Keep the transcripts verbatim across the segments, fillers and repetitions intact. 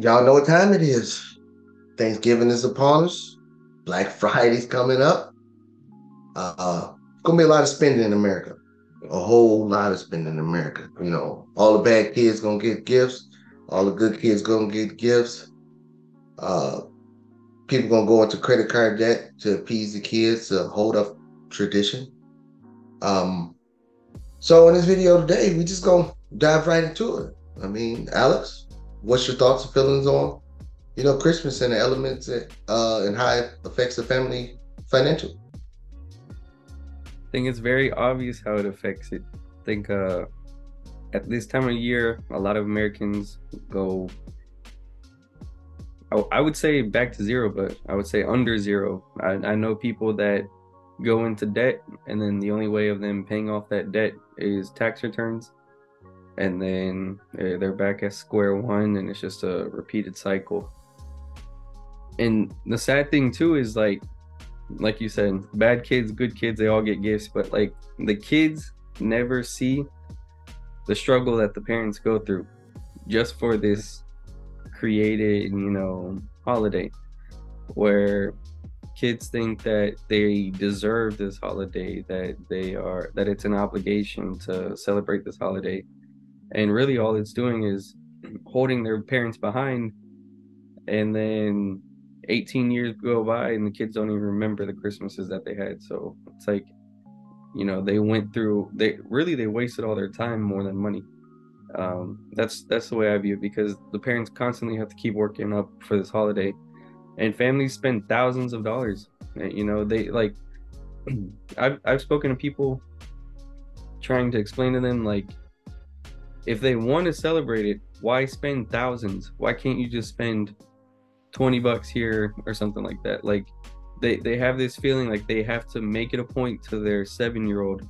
Y'all know what time it is. Thanksgiving is upon us. Black Friday's coming up. Uh, it's going to be a lot of spending in America. A whole lot of spending in America. You know, all the bad kids going to get gifts. All the good kids going to get gifts. Uh, people going to go into credit card debt to appease the kids, to hold up tradition. Um, so in this video today, we just going to dive right into it. I mean, Alex, what's your thoughts and feelings on, you know, Christmas and the elements that, uh, and how it affects the family financial? I think it's very obvious how it affects it. I think uh, at this time of year, a lot of Americans go, I, I would say back to zero, but I would say under zero. I, I know people that go into debt, and then the only way of them paying off that debt is tax returns. And then they're back at square one, and it's just a repeated cycle. And the sad thing too is, like, like you said, bad kids, good kids, they all get gifts, but like the kids never see the struggle that the parents go through just for this created, you know, holiday, where kids think that they deserve this holiday, that they are, that it's an obligation to celebrate this holiday. And really all it's doing is holding their parents behind, and then eighteen years go by and the kids don't even remember the Christmases that they had. So it's like, you know, they went through, they really, they wasted all their time more than money. Um, that's, that's the way I view it, because the parents constantly have to keep working up for this holiday, and families spend thousands of dollars. You know, they like, I've, I've spoken to people trying to explain to them, like, if they want to celebrate it, why spend thousands? Why can't you just spend twenty bucks here or something like that? Like they, they have this feeling like they have to make it a point to their seven-year-old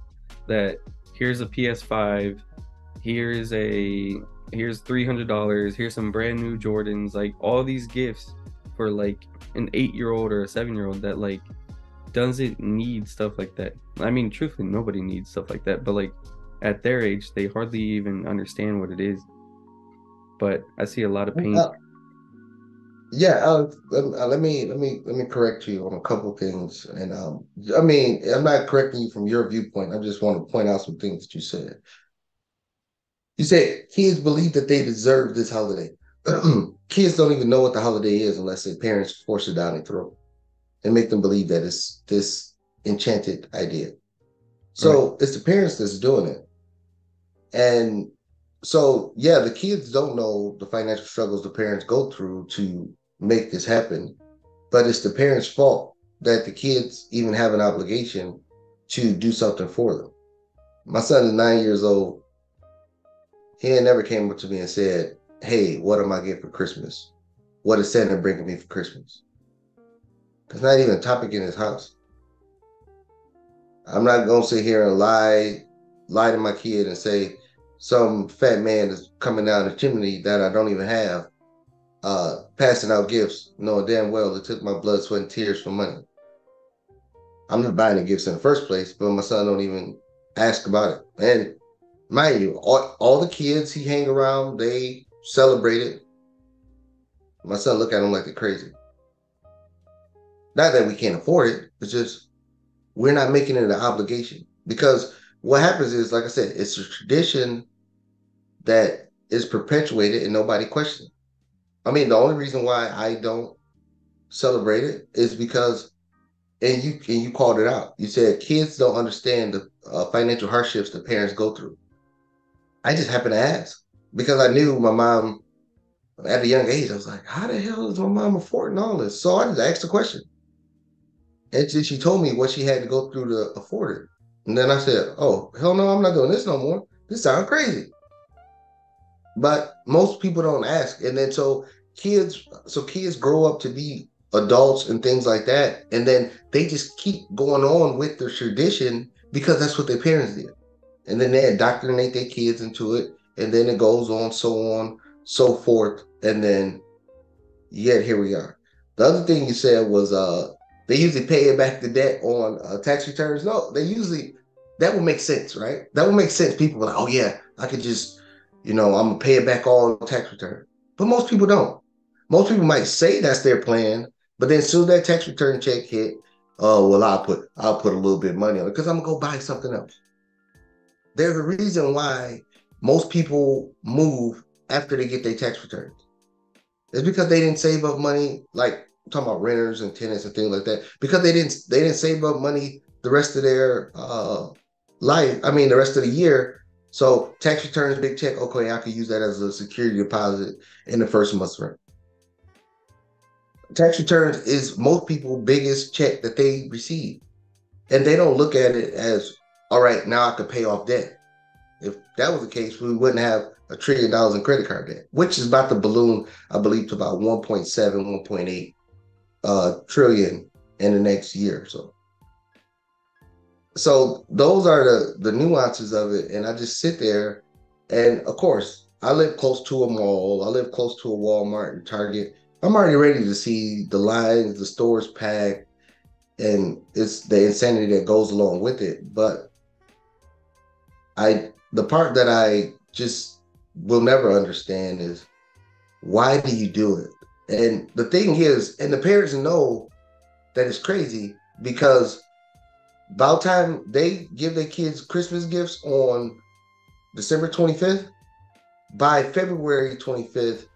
that here's a P S five, here's a, here's three hundred dollars, here's some brand new Jordans, like all these gifts for like an eight-year-old or a seven-year-old that like doesn't need stuff like that. I mean, truthfully, nobody needs stuff like that, but like at their age, they hardly even understand what it is. But I see a lot of pain. Uh, yeah, uh, let me let me let me correct you on a couple things. And um, I mean, I'm not correcting you from your viewpoint. I just want to point out some things that you said. You said kids believe that they deserve this holiday. Kids don't even know what the holiday is unless their parents force it down their throat and make them believe that it's this enchanted idea. So right. It's the parents that's doing it. And so, yeah, the kids don't know the financial struggles the parents go through to make this happen, but it's the parents' fault that the kids even have an obligation to do something for them. My son is nine years old. He ain't never came up to me and said, hey, what am I getting for Christmas? What is Santa bringing me for Christmas? It's not even a topic in his house. I'm not going to sit here and lie, lie to my kid and say some fat man is coming down the chimney that I don't even have, uh, passing out gifts, knowing damn well it took my blood, sweat, and tears for money. I'm not buying the gifts in the first place, but my son don't even ask about it. And mind you, all, all the kids he hang around, they celebrate it. My son look at him like they're crazy. Not that we can't afford it, it's just we're not making it an obligation, because what happens is, like I said, it's a tradition that is perpetuated and nobody questions. I mean, the only reason why I don't celebrate it is because, and you and you called it out. You said kids don't understand the uh, financial hardships the parents go through. I just happened to ask because I knew my mom at a young age. I was like, how the hell is my mom affording all this? So I just asked the question. And she told me what she had to go through to afford it. And then I said, oh, hell no, I'm not doing this no more. This sounds crazy. But most people don't ask. And then so kids, so kids grow up to be adults and things like that. And then they just keep going on with their tradition because that's what their parents did. And then they indoctrinate their kids into it. And then it goes on, so on, so forth. And then, yet here we are. The other thing you said was, uh, they usually pay back the debt on uh, tax returns. No, they usually, that would make sense, right? That would make sense. People are like, oh yeah, I could just, you know, I'm gonna pay it back all on tax return. But most people don't. Most people might say that's their plan, but then as soon as that tax return check hit, oh, well, I'll put, I'll put a little bit of money on it because I'm going to go buy something else. There's a reason why most people move after they get their tax returns. It's because they didn't save up money, like I'm talking about renters and tenants and things like that, because they didn't, they didn't save up money the rest of their uh, life. I mean, the rest of the year. So tax returns, big check. Okay, I could use that as a security deposit in the first month's rent. Tax returns is most people's biggest check that they receive. And they don't look at it as, all right, now I could pay off debt. If that was the case, we wouldn't have a trillion dollars in credit card debt, which is about to balloon, I believe, to about one point seven, one point eight uh, trillion in the next year or so. So those are the, the nuances of it. And I just sit there. And of course, I live close to a mall. I live close to a Walmart and Target. I'm already ready to see the lines, the stores packed, and it's the insanity that goes along with it. But I, the part that I just will never understand is, why do you do it? And the thing is, and the parents know that it's crazy, because by the time they give their kids Christmas gifts on December twenty-fifth, by February twenty-fifth,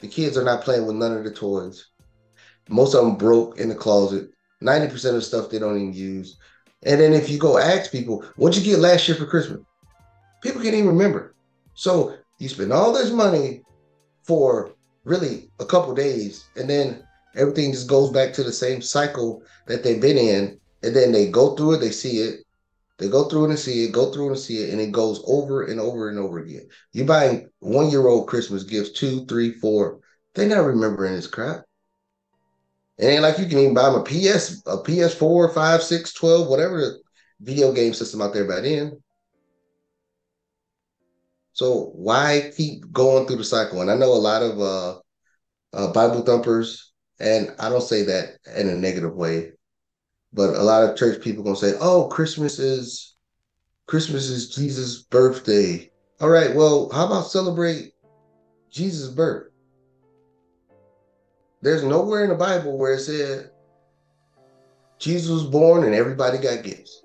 the kids are not playing with none of the toys. Most of them broke in the closet. ninety percent of the stuff they don't even use. And then if you go ask people, what'd you get last year for Christmas? People can't even remember. So you spend all this money for really a couple days, and then everything just goes back to the same cycle that they've been in. And then they go through it, they see it. They go through it and see it, go through it and see it, and it goes over and over and over again. You're buying one-year-old Christmas gifts, two, three, four. They're not remembering this crap. It ain't like you can even buy them a P S, a P S four, five, six, twelve, whatever the video game system out there by then. So why keep going through the cycle? And I know a lot of uh, uh, Bible thumpers, and I don't say that in a negative way, but a lot of church people gonna say, "Oh, Christmas is Christmas is Jesus' birthday." All right, well, how about celebrate Jesus' birth? There's nowhere in the Bible where it said Jesus was born and everybody got gifts.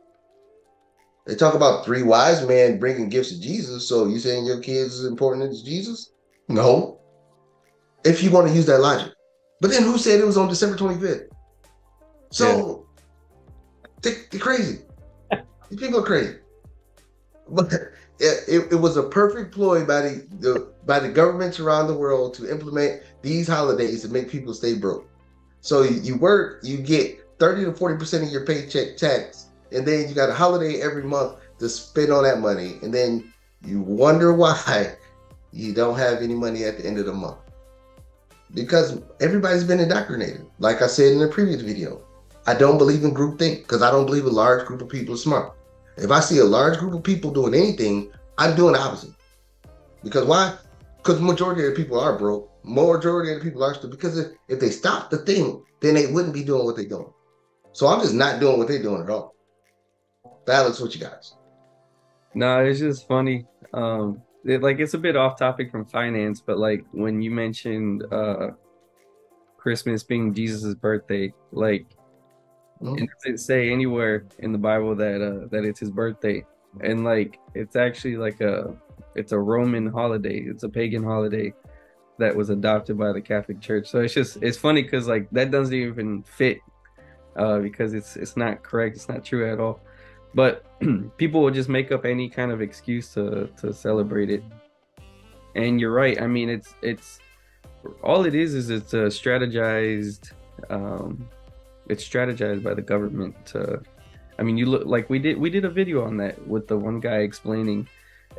They talk about three wise men bringing gifts to Jesus. So you saying your kids is important as Jesus? No. If you want to use that logic, but then who said it was on December twenty-fifth? So. Yeah. They're crazy. These people are crazy. But it, it, it was a perfect ploy by the, the by the governments around the world to implement these holidays to make people stay broke. So you, you work, you get thirty to forty percent of your paycheck tax, and then you got a holiday every month to spend on that money. And then you wonder why you don't have any money at the end of the month. Because everybody's been indoctrinated. Like I said in the previous video, I don't believe in groupthink because I don't believe a large group of people are smart. If I see a large group of people doing anything, I'm doing the opposite. Because why? Because the majority of the people are broke. Majority of the people are stupid. Because if, if they stopped the thing, then they wouldn't be doing what they're doing. So I'm just not doing what they're doing at all. Balance with you guys. No, it's just funny. Um, it, like it's a bit off topic from finance, but like when you mentioned uh, Christmas being Jesus' birthday, like, it doesn't say anywhere in the Bible that uh, that it's his birthday, and like it's actually like a it's a Roman holiday. It's a pagan holiday that was adopted by the Catholic Church. So it's just it's funny because like that doesn't even fit uh, because it's it's not correct. It's not true at all. But people will just make up any kind of excuse to to celebrate it. And you're right. I mean, it's it's all it is is it's a strategized. Um, It's strategized by the government to, I mean, you look like we did, we did a video on that with the one guy explaining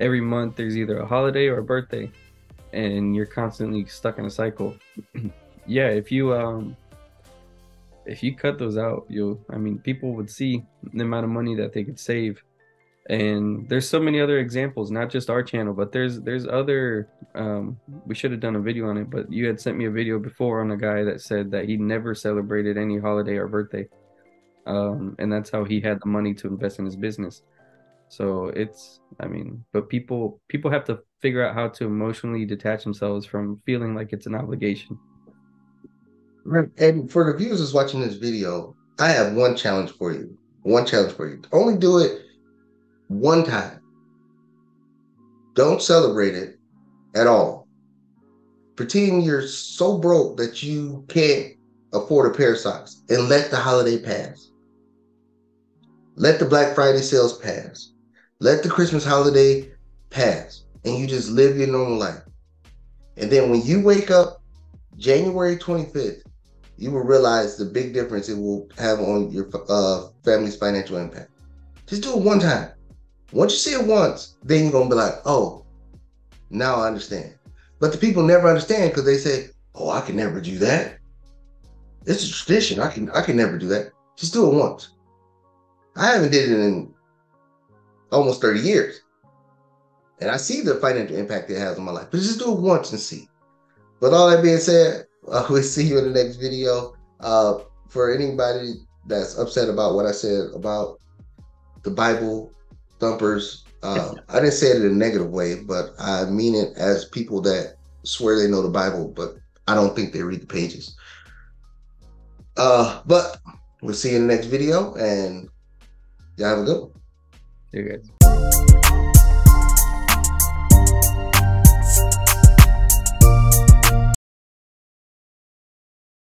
every month there's either a holiday or a birthday and you're constantly stuck in a cycle. Yeah. If you, um, if you cut those out, you'll, I mean, people would see the amount of money that they could save. And there's so many other examples, not just our channel, but there's, there's other, um, we should have done a video on it, but you had sent me a video before on a guy that said that he never celebrated any holiday or birthday. Um, and that's how he had the money to invest in his business. So it's, I mean, but people, people have to figure out how to emotionally detach themselves from feeling like it's an obligation. And for the viewers that's watching this video, I have one challenge for you. One challenge for you. Only do it one time. Don't celebrate it at all. Pretend you're so broke that you can't afford a pair of socks, and let the holiday pass. Let the Black Friday sales pass. Let the Christmas holiday pass, and you just live your normal life. And then when you wake up January twenty-fifth, you will realize the big difference it will have on your uh, family's financial impact. Just do it one time. Once you see it once, then you're going to be like, oh, now I understand. But the people never understand because they say, oh, I can never do that. It's a tradition. I can I can never do that. Just do it once. I haven't did it in almost thirty years. And I see the financial impact it has on my life. But just do it once and see. With all that being said, uh, we'll see you in the next video. Uh, for anybody that's upset about what I said about the Bible thumpers, uh, I didn't say it in a negative way, but I mean it as people that swear they know the Bible, but I don't think they read the pages. Uh, but we'll see you in the next video, and y'all have a good one. You guys.